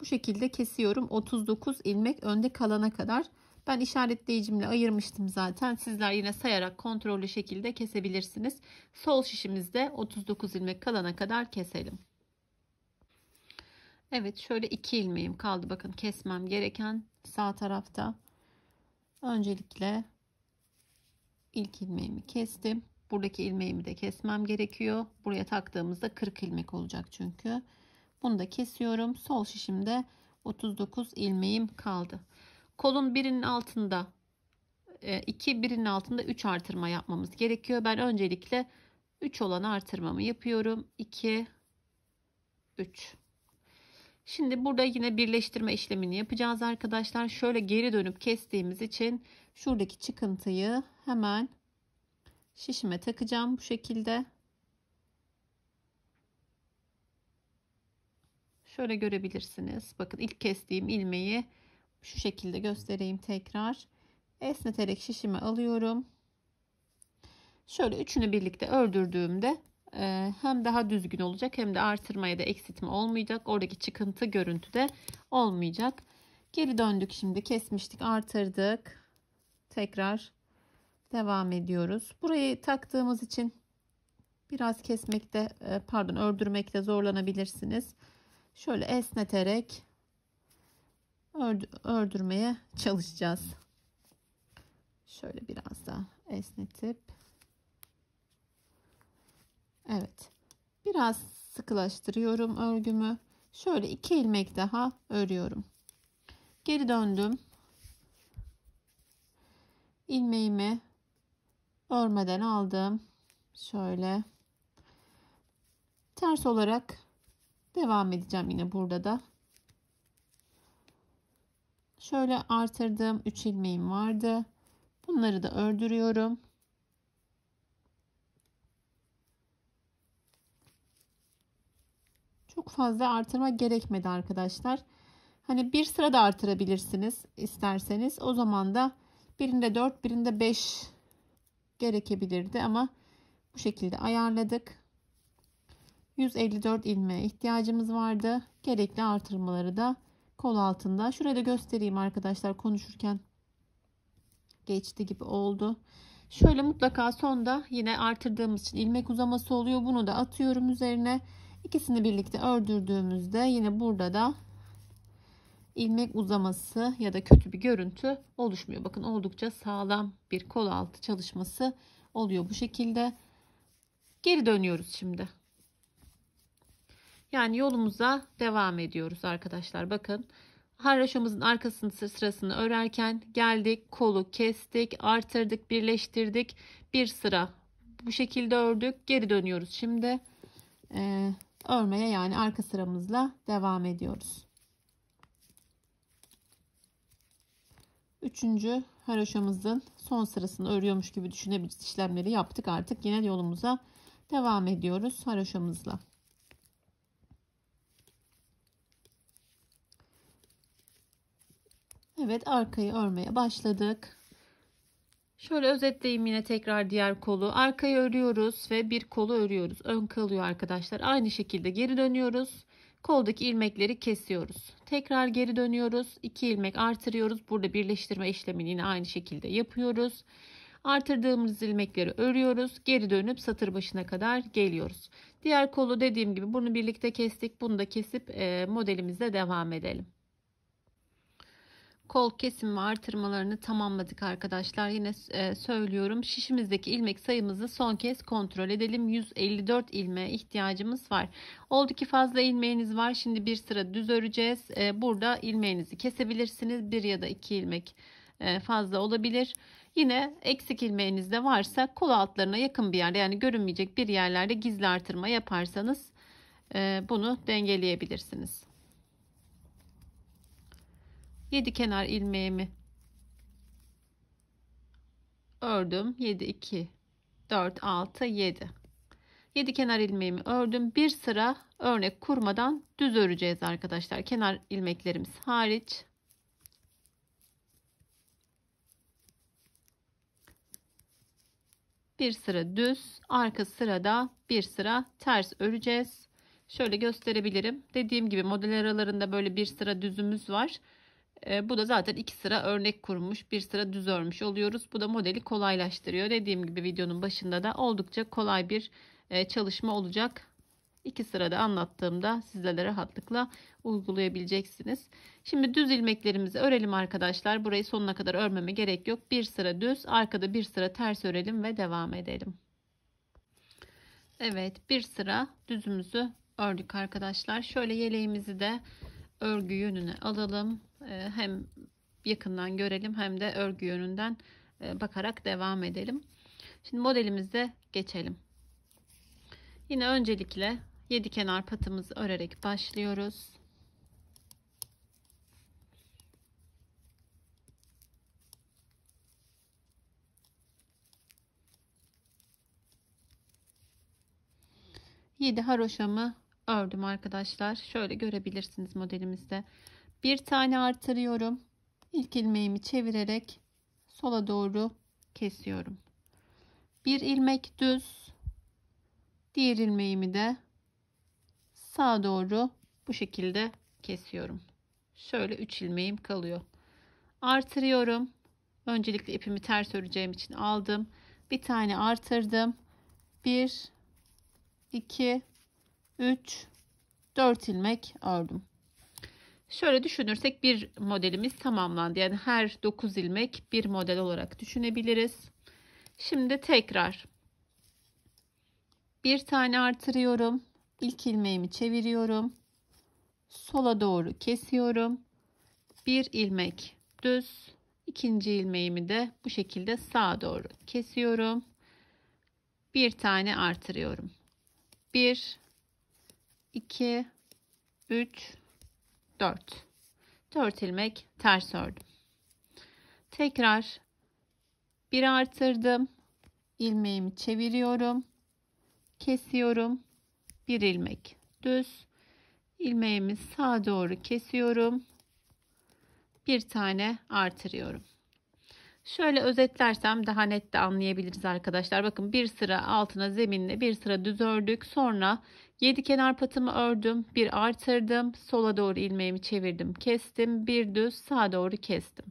bu şekilde kesiyorum. otuz dokuz ilmek önde kalana kadar. Ben işaretleyicimle ayırmıştım zaten. Sizler yine sayarak kontrollü şekilde kesebilirsiniz. Sol şişimizde otuz dokuz ilmek kalana kadar keselim. Evet, şöyle iki ilmeğim kaldı. Bakın kesmem gereken sağ tarafta. Öncelikle ilk ilmeğimi kestim. Buradaki ilmeğimi de kesmem gerekiyor. Buraya taktığımızda kırk ilmek olacak çünkü. Bunu da kesiyorum. Sol şişimde otuz dokuz ilmeğim kaldı. Kolun birinin altında iki, birinin altında üç artırma yapmamız gerekiyor. Ben öncelikle üç olan artırmamı yapıyorum. iki, üç. Şimdi burada yine birleştirme işlemini yapacağız arkadaşlar. Şöyle geri dönüp kestiğimiz için şuradaki çıkıntıyı hemen şişime takacağım bu şekilde. Şöyle görebilirsiniz. Bakın ilk kestiğim ilmeği şu şekilde göstereyim tekrar. Esneterek şişime alıyorum. Şöyle üçünü birlikte ördürdüğümde hem daha düzgün olacak hem de artırmaya da eksiltme olmayacak. Oradaki çıkıntı görüntü de olmayacak. Geri döndük, şimdi kesmiştik, artırdık. Tekrar devam ediyoruz. Burayı taktığımız için biraz kesmekte, pardon ördürmekte zorlanabilirsiniz. Şöyle esneterek ördürmeye çalışacağız. Şöyle biraz daha esnetip. Evet. Biraz sıkılaştırıyorum örgümü. Şöyle iki ilmek daha örüyorum. Geri döndüm. İlmeğimi örmeden aldım. Şöyle ters olarak devam edeceğim yine burada da. Şöyle artırdığım üç ilmeğim vardı. Bunları da ördürüyorum. Çok fazla artırma gerekmedi arkadaşlar. Hani bir sıra da artırabilirsiniz isterseniz. O zaman da birinde dört, birinde beş gerekebilirdi ama bu şekilde ayarladık. yüz elli dört ilmeğe ihtiyacımız vardı. Gerekli artırmaları da kol altında. Şurada göstereyim arkadaşlar konuşurken. geçti gibi oldu. Şöyle mutlaka sonda yine artırdığımız için ilmek uzaması oluyor. Bunu da atıyorum üzerine. İkisini birlikte ördürdüğümüzde yine burada da ilmek uzaması ya da kötü bir görüntü oluşmuyor. Bakın oldukça sağlam bir kol altı çalışması oluyor bu şekilde. Geri dönüyoruz şimdi. Yani yolumuza devam ediyoruz arkadaşlar. Bakın haroşamızın arkasını sırasını örerken geldik, kolu kestik, artırdık, birleştirdik, bir sıra bu şekilde ördük, geri dönüyoruz şimdi. Ee, örmeye yani arka sıramızla devam ediyoruz. Üçüncü haroşamızın son sırasını örüyormuş gibi düşünebiliriz. İşlemleri yaptık, artık yine yolumuza devam ediyoruz haroşamızla. Evet, arkayı örmeye başladık. Şöyle özetleyeyim yine tekrar diğer kolu. Arkayı örüyoruz ve bir kolu örüyoruz. Ön kalıyor arkadaşlar. Aynı şekilde geri dönüyoruz. Koldaki ilmekleri kesiyoruz. Tekrar geri dönüyoruz. iki ilmek artırıyoruz. Burada birleştirme işlemini yine aynı şekilde yapıyoruz. Artırdığımız ilmekleri örüyoruz. Geri dönüp satır başına kadar geliyoruz. Diğer kolu dediğim gibi bunu birlikte kestik. Bunu da kesip modelimize devam edelim. Kol kesim ve artırmalarını tamamladık arkadaşlar. Yine e, söylüyorum, şişimizdeki ilmek sayımızı son kez kontrol edelim. Yüz elli dört ilmeğe ihtiyacımız var. Oldu ki fazla ilmeğiniz var, şimdi bir sıra düz öreceğiz. E, burada ilmeğinizi kesebilirsiniz, bir ya da iki ilmek e, fazla olabilir. Yine eksik ilmeğiniz de varsa kol altlarına yakın bir yerde, yani görünmeyecek bir yerlerde gizli artırma yaparsanız e, bunu dengeleyebilirsiniz. yedi kenar ilmeğimi ördüm. yedi, iki, dört, altı, yedi. yedi kenar ilmeğimi ördüm. Bir sıra örnek kurmadan düz öreceğiz arkadaşlar. Kenar ilmeklerimiz hariç. Bir sıra düz, arka sırada bir sıra ters öreceğiz. Şöyle gösterebilirim. Dediğim gibi model aralarında böyle bir sıra düzümüz var. Bu da zaten iki sıra örnek kurmuş, bir sıra düz örmüş oluyoruz. Bu da modeli kolaylaştırıyor. Dediğim gibi videonun başında da oldukça kolay bir çalışma olacak. İki sırada anlattığımda sizlere rahatlıkla uygulayabileceksiniz. Şimdi düz ilmeklerimizi örelim arkadaşlar. Burayı sonuna kadar örmeme gerek yok. Bir sıra düz, arkada bir sıra ters örelim ve devam edelim. Evet, bir sıra düzümüzü ördük arkadaşlar. Şöyle yeleğimizi de örgü yönüne alalım. Hem yakından görelim hem de örgü yönünden bakarak devam edelim. Şimdi modelimize geçelim. Yine öncelikle yedi kenar patımızı örerek başlıyoruz. yedi haroşamı ördüm arkadaşlar. Şöyle görebilirsiniz modelimizde. Bir tane artırıyorum. İlk ilmeğimi çevirerek sola doğru kesiyorum. Bir ilmek düz, diğer ilmeğimi de sağa doğru bu şekilde kesiyorum. Şöyle üç ilmeğim kalıyor. Artırıyorum. Öncelikle ipimi ters öreceğim için aldım. Bir tane artırdım. bir, iki, üç, dört ilmek ördüm. Şöyle düşünürsek bir modelimiz tamamlandı. Yani her dokuz ilmek bir model olarak düşünebiliriz. Şimdi tekrar bir tane artırıyorum. İlk ilmeğimi çeviriyorum. Sola doğru kesiyorum. Bir ilmek düz. İkinci ilmeğimi de bu şekilde sağa doğru kesiyorum. Bir tane artırıyorum. bir, iki, üç, dört. dört ilmek ters ördüm. Tekrar bir artırdım. İlmeğimi çeviriyorum. Kesiyorum. bir ilmek düz. İlmeğimi sağa doğru kesiyorum. bir tane artırıyorum. Şöyle özetlersem daha net de anlayabiliriz arkadaşlar. Bakın bir sıra altına zeminle bir sıra düz ördük. Sonra yedi kenar patımı ördüm. Bir artırdım. Sola doğru ilmeğimi çevirdim. Kestim. Bir düz sağa doğru kestim.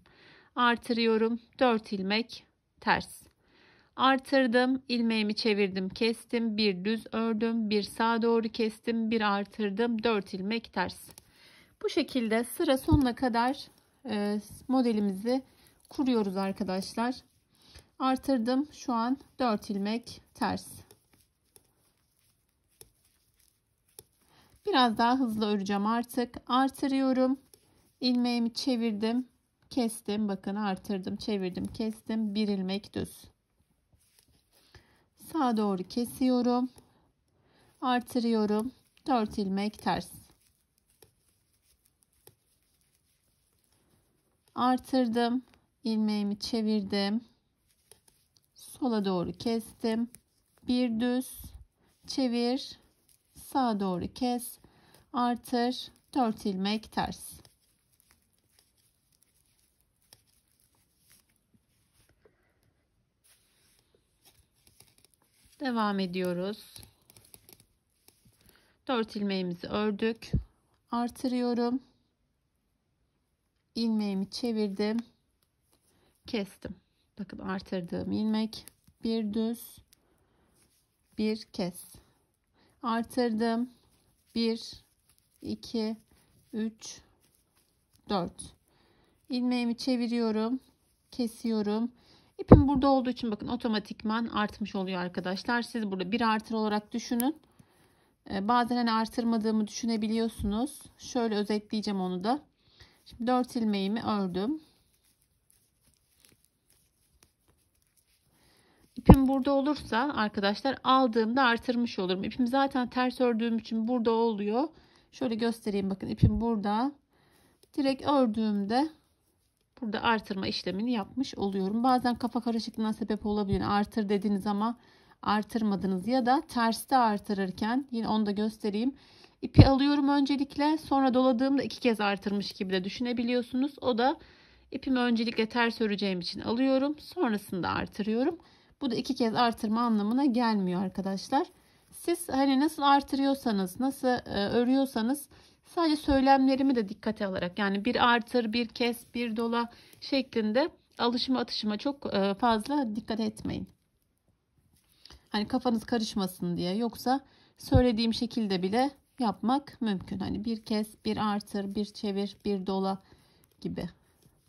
artırıyorum. dört ilmek ters. Artırdım, ilmeğimi çevirdim, kestim, bir düz ördüm, bir sağa doğru kestim, bir artırdım, dört ilmek ters. Bu şekilde sıra sonuna kadar e, modelimizi kuruyoruz arkadaşlar. Artırdım, şu an dört ilmek ters. Biraz daha hızlı öreceğim artık. Artırıyorum, ilmeğimi çevirdim, kestim, bakın artırdım, çevirdim, kestim, bir ilmek düz. Sağa doğru kesiyorum, artırıyorum, dört ilmek ters. Artırdım, ilmeğimi çevirdim, sola doğru kestim, bir düz, çevir, sağa doğru kes, artır, dört ilmek ters. Devam ediyoruz. dört ilmeğimizi ördük. Artırıyorum. İlmeğimi çevirdim. Kestim. Bakın artırdığım ilmek. Bir düz. Bir kes. Artırdım. bir, iki, üç, dört. İlmeğimi çeviriyorum. Kesiyorum. İpim burada olduğu için bakın otomatikman artmış oluyor arkadaşlar. Siz burada bir artır olarak düşünün. Ee, bazen hani artırmadığımı düşünebiliyorsunuz. Şöyle özetleyeceğim onu da. Şimdi dört ilmeğimi ördüm. İpim burada olursa arkadaşlar aldığımda artırmış olurum. İpim zaten ters ördüğüm için burada oluyor. Şöyle göstereyim bakın ipim burada. Direkt ördüğümde burada artırma işlemini yapmış oluyorum. Bazen kafa karışıklığına sebep olabilir. Artır dediniz ama artırmadınız ya da terste artırırken yine onu da göstereyim. İpi alıyorum öncelikle, sonra doladığımda iki kez artırmış gibi de düşünebiliyorsunuz. O da ipimi öncelikle ters öreceğim için alıyorum, sonrasında artırıyorum. Bu da iki kez artırma anlamına gelmiyor arkadaşlar. Siz hani nasıl artırıyorsanız, nasıl örüyorsanız sadece söylemlerimi de dikkate alarak, yani bir artır, bir kes, bir dola şeklinde alışıma atışıma çok fazla dikkat etmeyin. Hani kafanız karışmasın diye, yoksa söylediğim şekilde bile yapmak mümkün. Hani bir kes, bir artır, bir çevir, bir dola gibi.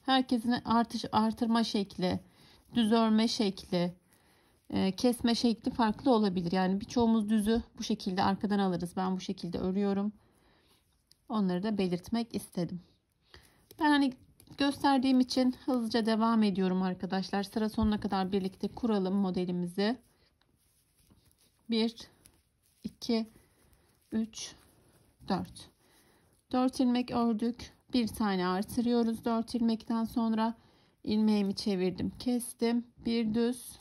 Herkesin artış, artırma şekli, düz örme şekli, kesme şekli farklı olabilir. Yani birçoğumuz düzü bu şekilde arkadan alırız. Ben bu şekilde örüyorum. Onları da belirtmek istedim. Ben hani gösterdiğim için hızlıca devam ediyorum arkadaşlar. Sıra sonuna kadar birlikte kuralım modelimizi. bir, iki, üç, dört. dört ilmek ördük. bir tane artırıyoruz. dört ilmekten sonra ilmeğimi çevirdim, kestim. bir düz,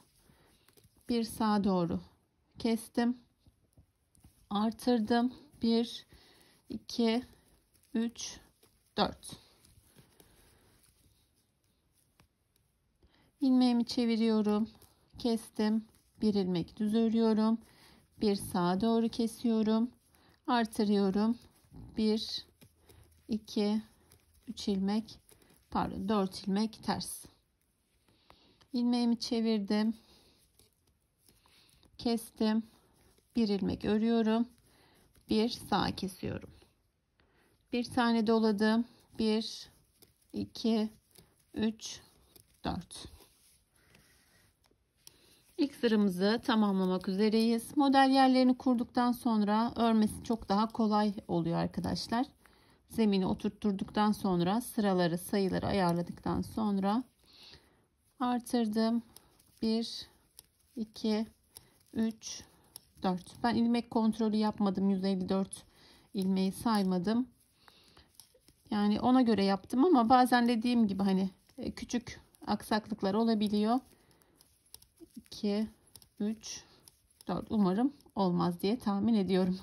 bir sağa doğru kestim. Artırdım. bir, iki, üç, dört. İlmeğimi çeviriyorum, kestim, bir ilmek düz örüyorum, bir sağa doğru kesiyorum, artırıyorum, bir, iki, üç ilmek, pardon dört ilmek ters. İlmeğimi çevirdim, kestim, bir ilmek örüyorum, bir sağa kesiyorum. Bir tane doladım. bir, iki, üç, dört. İlk sıramızı tamamlamak üzereyiz. Model yerlerini kurduktan sonra örmesi çok daha kolay oluyor arkadaşlar. Zemini oturtturduktan sonra sıraları, sayıları ayarladıktan sonra artırdım. bir, iki, üç, dört. Ben ilmek kontrolü yapmadım. yüz elli dört ilmeği saymadım. Yani ona göre yaptım ama bazen dediğim gibi hani küçük aksaklıklar olabiliyor. iki, üç, dört. Umarım olmaz diye tahmin ediyorum.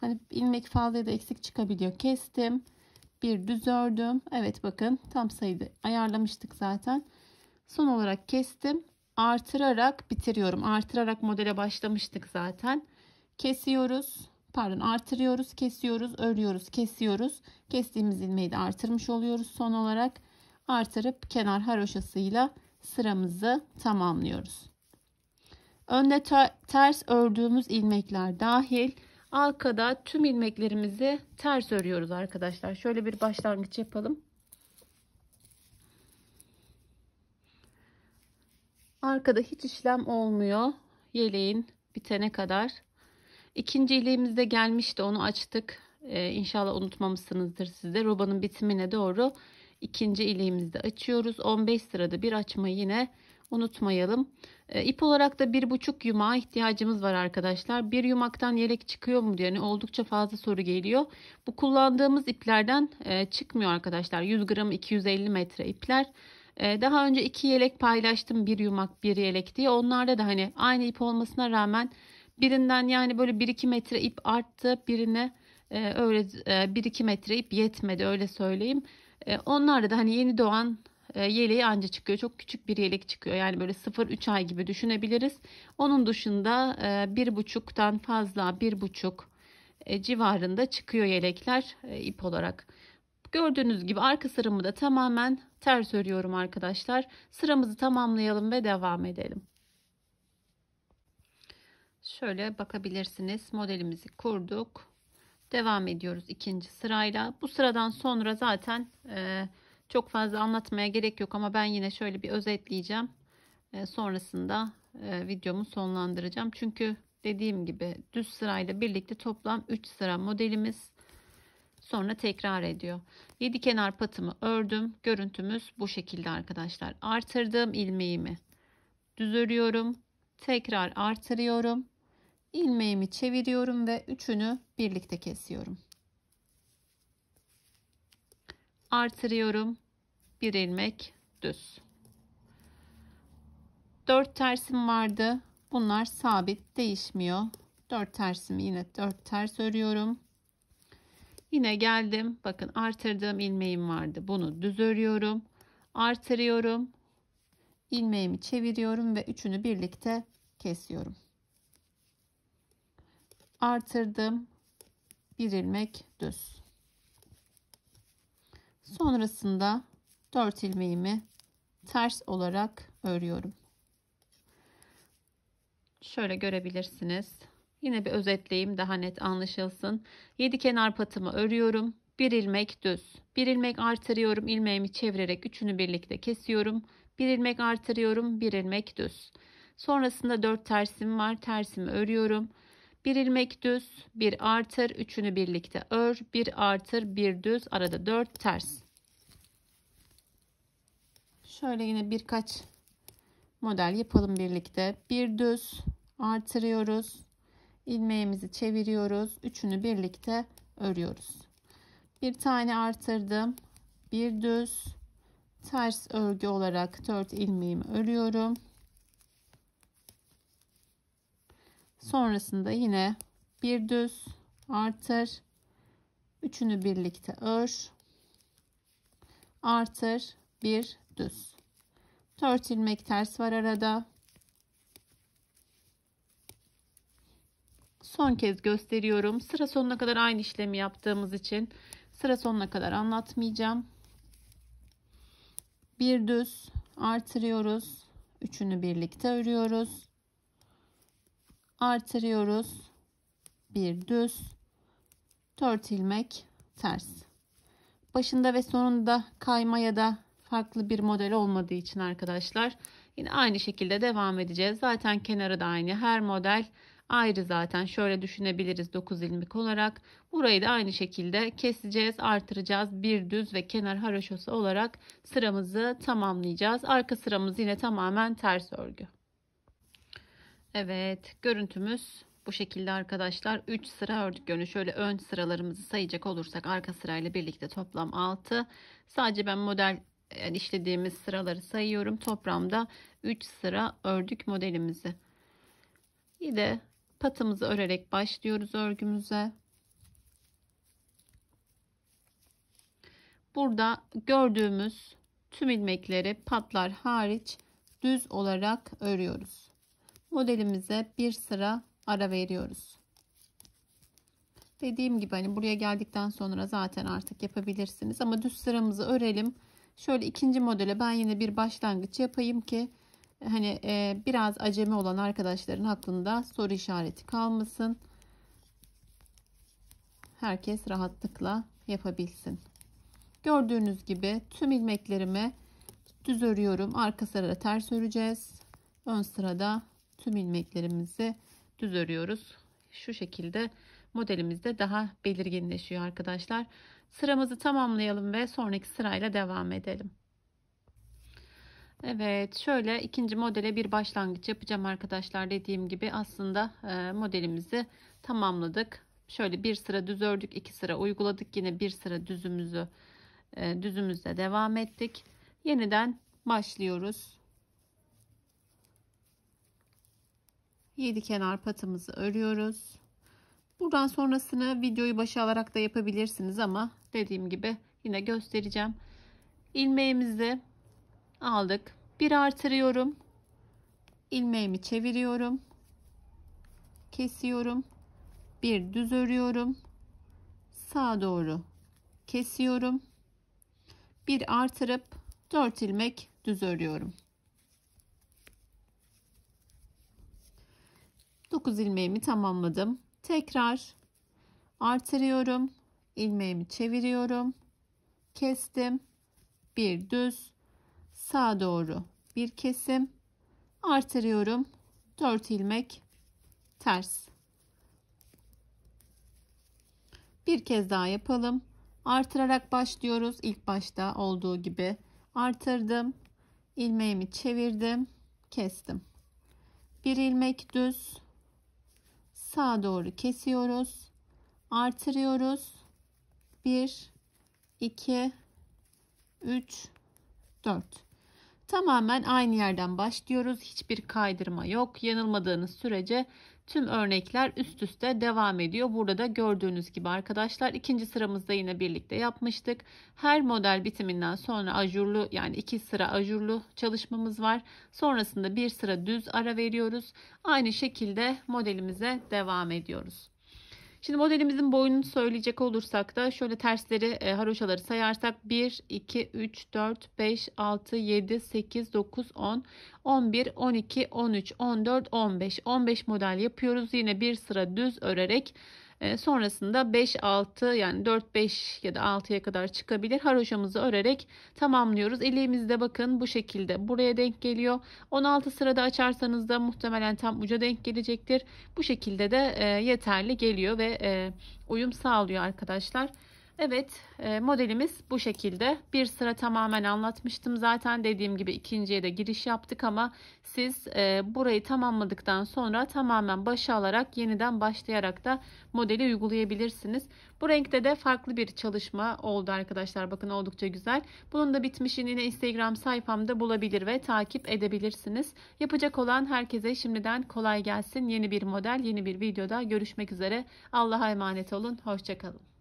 Hani ilmek fazla ya da eksik çıkabiliyor. Kestim. Bir düz ördüm. Evet bakın tam sayıyı ayarlamıştık zaten. Son olarak kestim. Artırarak bitiriyorum. Artırarak modele başlamıştık zaten. Kesiyoruz. pardon artırıyoruz, kesiyoruz, örüyoruz, kesiyoruz. Kestiğimiz ilmeği de artırmış oluyoruz. Son olarak artırıp kenar haroşasıyla sıramızı tamamlıyoruz. Önde ters ördüğümüz ilmekler dahil arkada tüm ilmeklerimizi ters örüyoruz arkadaşlar. Şöyle bir başlangıç yapalım. Arkada hiç işlem olmuyor. Yeleğin bitene kadar. İkinci yeleğimizde gelmişti. Onu açtık. Ee, inşallah unutmamışsınızdır sizde. Rubanın bitimine doğru ikinci ileğimizde açıyoruz. on beş sırada bir açma yine unutmayalım. Ee, ip olarak da bir buçuk yumağa ihtiyacımız var arkadaşlar. Bir yumaktan yelek çıkıyor mu diye yani oldukça fazla soru geliyor. Bu kullandığımız iplerden e, çıkmıyor arkadaşlar. yüz gram iki yüz elli metre ipler. Daha önce iki yelek paylaştım, bir yumak bir yelek diye. Onlarda da hani aynı ip olmasına rağmen birinden yani böyle bir iki metre ip arttı, birine öyle bir iki metre ip yetmedi, öyle söyleyeyim. Onlarda da hani yeni doğan yeleği anca çıkıyor, çok küçük bir yelek çıkıyor, yani böyle sıfır üç ay gibi düşünebiliriz. Onun dışında bir buçuktan fazla, bir buçuk civarında çıkıyor yelekler ip olarak. Gördüğünüz gibi arka sıramı da tamamen ters örüyorum arkadaşlar. Sıramızı tamamlayalım ve devam edelim. Şöyle bakabilirsiniz. Modelimizi kurduk. Devam ediyoruz ikinci sırayla. Bu sıradan sonra zaten e, çok fazla anlatmaya gerek yok ama ben yine şöyle bir özetleyeceğim. E, sonrasında e, videomu sonlandıracağım. Çünkü dediğim gibi düz sırayla birlikte toplam üç sıra modelimiz. Sonra tekrar ediyor. yedi kenar patımı ördüm. Görüntümüz bu şekilde arkadaşlar. Artırdığım ilmeğimi düz örüyorum. Tekrar artırıyorum. İlmeğimi çeviriyorum ve üçünü birlikte kesiyorum. Artırıyorum. Bir ilmek düz. dört tersim vardı. Bunlar sabit, değişmiyor. dört tersimi yine dört ters örüyorum. Yine geldim. Bakın artırdığım ilmeğim vardı. Bunu düz örüyorum. Artırıyorum. İlmeğimi çeviriyorum ve üçünü birlikte kesiyorum. Artırdım. Bir ilmek düz. Sonrasında dört ilmeğimi ters olarak örüyorum. Şöyle görebilirsiniz. Yine bir özetleyeyim daha net anlaşılsın. yedi kenar patımı örüyorum. bir ilmek düz. bir ilmek artırıyorum. İlmeğimi çevirerek üçünü birlikte kesiyorum. bir ilmek artırıyorum. bir ilmek düz. Sonrasında dört tersim var. Tersimi örüyorum. bir ilmek düz. bir artır. üçünü birlikte ör. bir artır. bir düz. Arada dört ters. Şöyle yine birkaç model yapalım birlikte. bir düz artırıyoruz. İlmeğimizi çeviriyoruz. Üçünü birlikte örüyoruz. Bir tane artırdım. Bir düz. Ters örgü olarak dört ilmeğimi örüyorum. Sonrasında yine bir düz artır. Üçünü birlikte ör. Artır. Bir düz. dört ilmek ters var arada. Son kez gösteriyorum. Sıra sonuna kadar aynı işlemi yaptığımız için sıra sonuna kadar anlatmayacağım. Bir düz artırıyoruz. Üçünü birlikte örüyoruz. Artırıyoruz. Bir düz. Dört ilmek ters. Başında ve sonunda kayma ya da farklı bir model olmadığı için arkadaşlar yine aynı şekilde devam edeceğiz. Zaten kenarı da aynı. Her model ayrı zaten. Şöyle düşünebiliriz dokuz ilmek olarak. Burayı da aynı şekilde keseceğiz, artıracağız. Bir düz ve kenar haroşası olarak sıramızı tamamlayacağız. Arka sıramız yine tamamen ters örgü. Evet, görüntümüz bu şekilde arkadaşlar. üç sıra ördük yönü. Şöyle ön sıralarımızı sayacak olursak arka sırayla birlikte toplam altı. Sadece ben model yani işlediğimiz sıraları sayıyorum. Toplamda üç sıra ördük modelimizi. Bir de patımızı örerek başlıyoruz örgümüze. Burada gördüğümüz tüm ilmekleri patlar hariç düz olarak örüyoruz. Modelimize bir sıra ara veriyoruz. Dediğim gibi hani buraya geldikten sonra zaten artık yapabilirsiniz. Ama düz sıramızı örelim. Şöyle ikinci modele ben yine bir başlangıç yapayım ki hani e, biraz acemi olan arkadaşların aklında soru işareti kalmasın. Herkes rahatlıkla yapabilsin. Gördüğünüz gibi tüm ilmeklerimi düz örüyorum. Arka sırada ters öreceğiz. Ön sırada tüm ilmeklerimizi düz örüyoruz. Şu şekilde modelimiz de daha belirginleşiyor arkadaşlar. Sıramızı tamamlayalım ve sonraki sırayla devam edelim. Evet, şöyle ikinci modele bir başlangıç yapacağım arkadaşlar. Dediğim gibi aslında modelimizi tamamladık. Şöyle bir sıra düz ördük, iki sıra uyguladık, yine bir sıra düzümüzü düzümüzle devam ettik. Yeniden başlıyoruz. yedi kenar patımızı örüyoruz. Buradan sonrasını videoyu başa alarak da yapabilirsiniz ama dediğim gibi yine göstereceğim. İlmeğimizi aldık. Bir artırıyorum. İlmeğimi çeviriyorum. Kesiyorum. Bir düz örüyorum. Sağa doğru kesiyorum. Bir artırıp dört ilmek düz örüyorum. dokuz ilmeğimi tamamladım. Tekrar artırıyorum, ilmeğimi çeviriyorum, kestim, bir düz, sağa doğru bir kesim, artırıyorum, dört ilmek ters. Bir kez daha yapalım. Artırarak başlıyoruz. İlk başta olduğu gibi artırdım, ilmeğimi çevirdim, kestim. Bir ilmek düz, sağa doğru kesiyoruz, artırıyoruz, bir iki üç dört. Tamamen aynı yerden başlıyoruz, hiçbir kaydırma yok. Yanılmadığınız sürece tüm örnekler üst üste devam ediyor. Burada da gördüğünüz gibi arkadaşlar ikinci sıramızda yine birlikte yapmıştık. Her model bitiminden sonra ajurlu, yani iki sıra ajurlu çalışmamız var. Sonrasında bir sıra düz ara veriyoruz. Aynı şekilde modelimize devam ediyoruz. Şimdi modelimizin boyunu söyleyecek olursak da şöyle tersleri, e, haroşaları sayarsak bir, iki, üç, dört, beş, altı, yedi, sekiz, dokuz, on, on bir, on iki, on üç, on dört, on beş, on beş model yapıyoruz. Yine bir sıra düz örerek e, sonrasında beş, altı yani dört, beş ya da altıya kadar çıkabilir. Haroşamızı örerek tamamlıyoruz. Elimizde bakın bu şekilde buraya denk geliyor. on altı sırada açarsanız da muhtemelen tam uca denk gelecektir. Bu şekilde de e, yeterli geliyor ve e, uyum sağlıyor arkadaşlar. Evet, e, modelimiz bu şekilde. Bir sıra tamamen anlatmıştım zaten, dediğim gibi ikinciye de giriş yaptık ama siz e, burayı tamamladıktan sonra tamamen başa alarak yeniden başlayarak da modeli uygulayabilirsiniz. Bu renkte de farklı bir çalışma oldu arkadaşlar, bakın oldukça güzel. Bunun da bitmişini yine Instagram sayfamda bulabilir ve takip edebilirsiniz. Yapacak olan herkese şimdiden kolay gelsin. Yeni bir model, yeni bir videoda görüşmek üzere. Allah'a emanet olun, hoşça kalın.